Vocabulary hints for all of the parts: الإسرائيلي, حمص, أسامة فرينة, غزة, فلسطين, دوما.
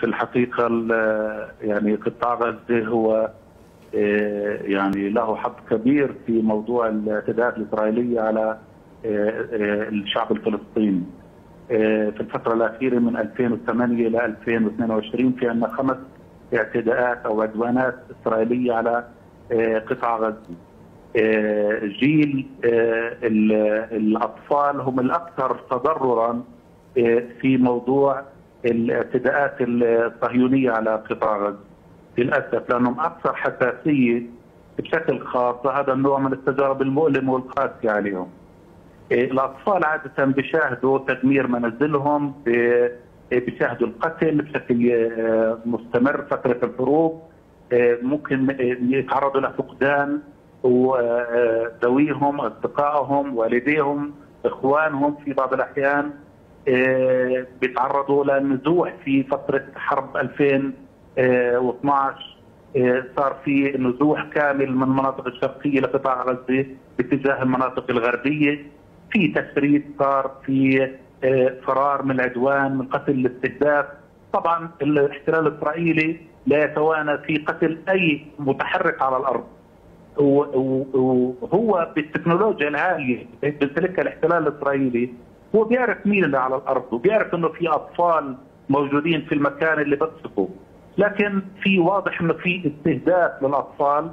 في الحقيقه يعني قطاع غزه هو يعني له حظ كبير في موضوع الاعتداءات الاسرائيليه على الشعب الفلسطيني. في الفتره الاخيره من 2008 الى 2022 في عندنا 5 اعتداءات او عدوانات اسرائيليه على قطاع غزه. جيل الاطفال هم الاكثر تضررا في موضوع الاعتداءات الصهيونيه على قطاع غزه للاسف، لانهم اكثر حساسيه بشكل خاص لهذا النوع من التجارب المؤلمه والقاسيه عليهم. الاطفال عاده بيشاهدوا تدمير منازلهم، بيشاهدوا القتل بشكل مستمر فتره الحروب، ممكن يتعرضوا لفقدان وذويهم، اصدقائهم، والديهم، اخوانهم، في بعض الاحيان بيتعرضوا للنزوح. في فتره حرب 2012 صار في نزوح كامل من المناطق الشرقيه لقطاع غزه باتجاه المناطق الغربيه، في تشريد صار، في فرار من العدوان، من قتل الاستهداف. طبعا الاحتلال الاسرائيلي لا يتوانى في قتل اي متحرك على الارض، وهو بالتكنولوجيا العاليه بيمتلكها الاحتلال الاسرائيلي هو بيعرف مين اللي على الارض، وبيعرف انه في اطفال موجودين في المكان اللي بتصفه، لكن في واضح انه في استهداف للاطفال،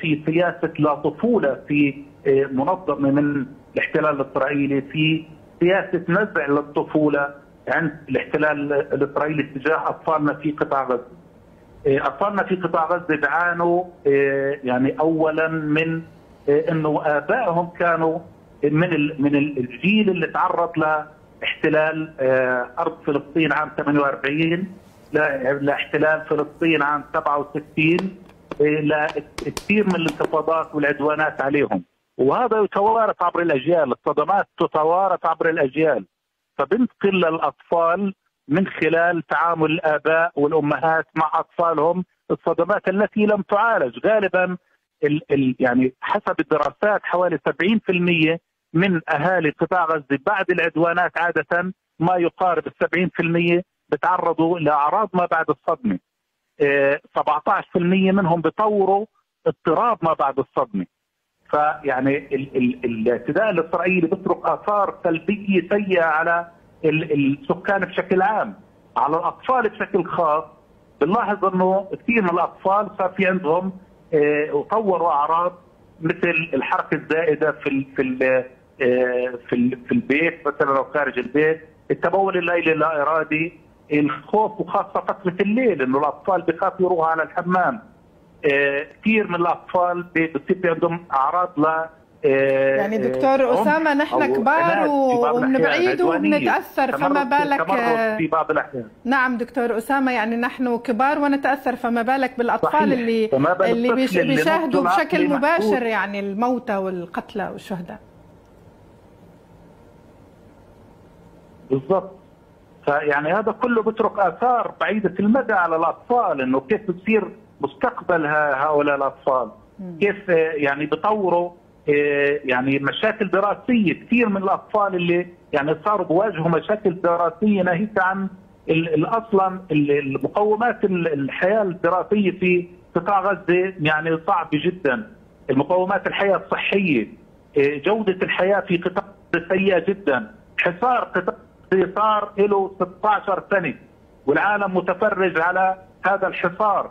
في سياسه لا طفوله في منظمه من الاحتلال الاسرائيلي، في سياسه نزع للطفوله عند الاحتلال الاسرائيلي تجاه اطفالنا في قطاع غزه. اطفالنا في قطاع غزه بيعانوا يعني اولا من انه ابائهم كانوا من الجيل اللي تعرض لاحتلال ارض فلسطين عام 48، لاحتلال فلسطين عام 67، لكثير من الانتفاضات والعدوانات عليهم، وهذا يتوارث عبر الاجيال، الصدمات تتوارث عبر الاجيال، فبنتقل للاطفال من خلال تعامل الاباء والامهات مع اطفالهم الصدمات التي لم تعالج غالبا. يعني حسب الدراسات حوالي 70% من اهالي قطاع غزه بعد العدوانات عاده ما يقارب 70% بتعرضوا لاعراض ما بعد الصدمه. 17% منهم بطوروا اضطراب ما بعد الصدمه. فيعني الاعتداء الاسرائيلي بيترك اثار سلبيه سيئه على السكان بشكل عام، على الاطفال بشكل خاص. بنلاحظ انه كثير من الاطفال صار في عندهم وطوروا اعراض مثل الحركه الزائده في البيت مثلا او خارج البيت، التبول الليلي اللا ارادي، الخوف وخاصه فتره الليل انه الاطفال بخافوا يروحوا على الحمام. كثير من الاطفال بتصير عندهم اعراض ل يعني دكتور اسامه نحن كبار وبنبعيد وبنتاثر، فما بالك في بعض الاحيان. نعم دكتور اسامه، يعني نحن كبار ونتاثر، فما بالك بالاطفال صحيح. اللي بيشاهدوا بشكل مباشر يعني الموتى والقتلى والشهداء. بالضبط، فيعني هذا كله بترك اثار بعيده المدى على الاطفال، انه كيف بتصير مستقبل هؤلاء الاطفال، كيف يعني بطوروا يعني مشاكل دراسيه. كثير من الاطفال اللي يعني صاروا بواجهوا مشاكل دراسيه ناهيك عن اصلا المقومات الحياه الدراسيه في قطاع غزه يعني صعبه جدا، المقومات الحياه الصحيه، جوده الحياه في قطاع غزه سيئه جدا، حصار قطاع غزه صار له 16 سنه والعالم متفرج على هذا الحصار.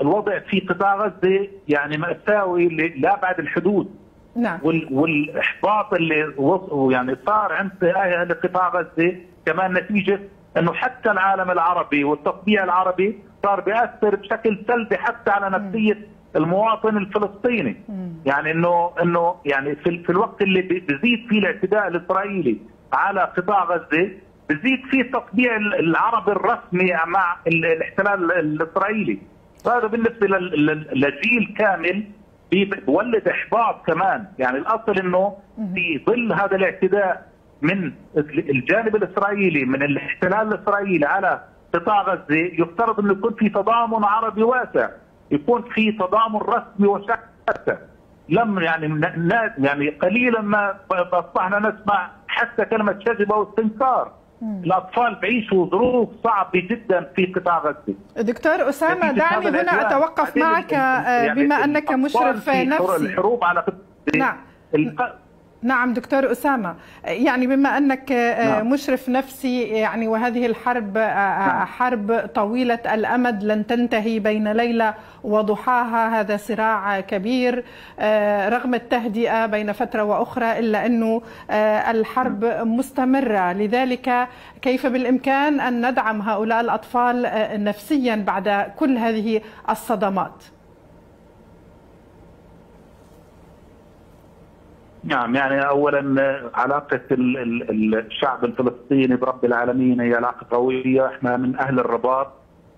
الوضع في قطاع غزه يعني مأساوي لأبعد الحدود. نعم. والاحباط اللي يعني صار عند اهل قطاع غزه كمان نتيجه انه حتى العالم العربي والتطبيع العربي صار بيأثر بشكل سلبي حتى على نفسيه المواطن الفلسطيني. يعني انه يعني في الوقت اللي بزيد فيه الاعتداء الاسرائيلي على قطاع غزه بزيد فيه تطبيع العرب الرسمي مع الاحتلال الاسرائيلي، هذا بالنسبه لجيل كامل بيولد احباط كمان. يعني الاصل انه في ظل هذا الاعتداء من الجانب الاسرائيلي من الاحتلال الاسرائيلي على قطاع غزه يفترض انه يكون في تضامن عربي واسع، يكون في تضامن رسمي وشعبي واسع. لم يعني قليلا ما اصبحنا نسمع حتى كلمه شجبه واستنكار. الأطفال بيعيشوا ظروف صعبة جدا في قطاع غزة. دكتور أسامة دعني هنا أتوقف معك بما أنك مشرف نفسي. الحروب على غزة. نعم. نعم دكتور أسامة، يعني بما أنك مشرف نفسي يعني وهذه الحرب حرب طويلة الأمد لن تنتهي بين ليلة وضحاها، هذا صراع كبير رغم التهدئة بين فترة وأخرى إلا أنه الحرب مستمرة، لذلك كيف بالإمكان أن ندعم هؤلاء الأطفال نفسيا بعد كل هذه الصدمات؟ نعم، يعني اولا علاقه الشعب الفلسطيني برب العالمين هي علاقه قويه، احنا من اهل الرباط،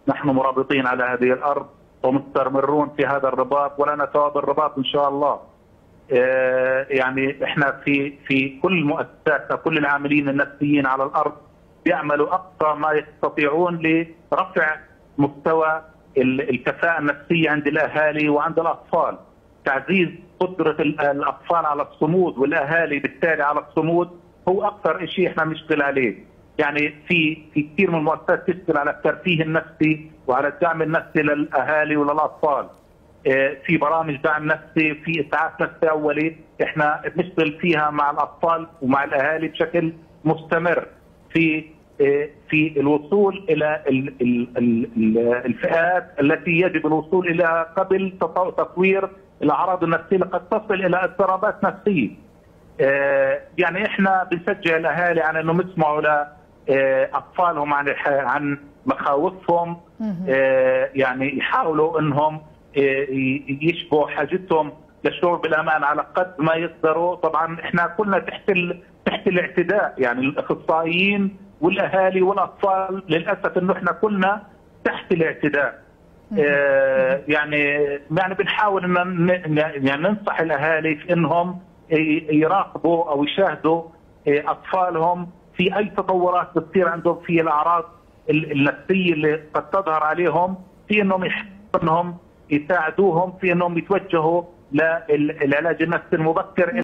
نحن مرابطين على هذه الارض ومستمرون في هذا الرباط ولنا ثواب الرباط ان شاء الله. يعني احنا في كل مؤسساتنا كل العاملين النفسيين على الارض بيعملوا اقصى ما يستطيعون لرفع مستوى الكفاءه النفسيه عند الاهالي وعند الاطفال، تعزيز قدرة الأطفال على الصمود والأهالي بالتالي على الصمود هو أكثر شيء إحنا بنشتغل عليه. يعني في كثير من المؤسسات تشتغل على الترفيه النفسي وعلى الدعم النفسي للأهالي وللأطفال. في برامج دعم نفسي، في إسعاف نفسي أولي إحنا بنشتغل فيها مع الأطفال ومع الأهالي بشكل مستمر. في الوصول إلى الفئات التي يجب الوصول إليها قبل تطوير الأعراض النفسية قد تصل إلى اضطرابات نفسية. يعني إحنا بنشجع الأهالي على إنهم يسمعوا لأطفالهم عن مخاوفهم، يعني يحاولوا إنهم يشبعوا حاجتهم للشعور بالأمان على قد ما يقدروا. طبعاً إحنا كلنا تحت الاعتداء، يعني الأخصائيين والأهالي والأطفال للأسف إنه إحنا كلنا تحت الاعتداء. يعني بنحاول ان ننصح الاهالي في انهم يراقبوا او يشاهدوا اطفالهم في اي تطورات بتصير عندهم في الاعراض النفسيه اللي قد تظهر عليهم، في انهم يساعدوهم في انهم يتوجهوا للعلاج النفسي المبكر.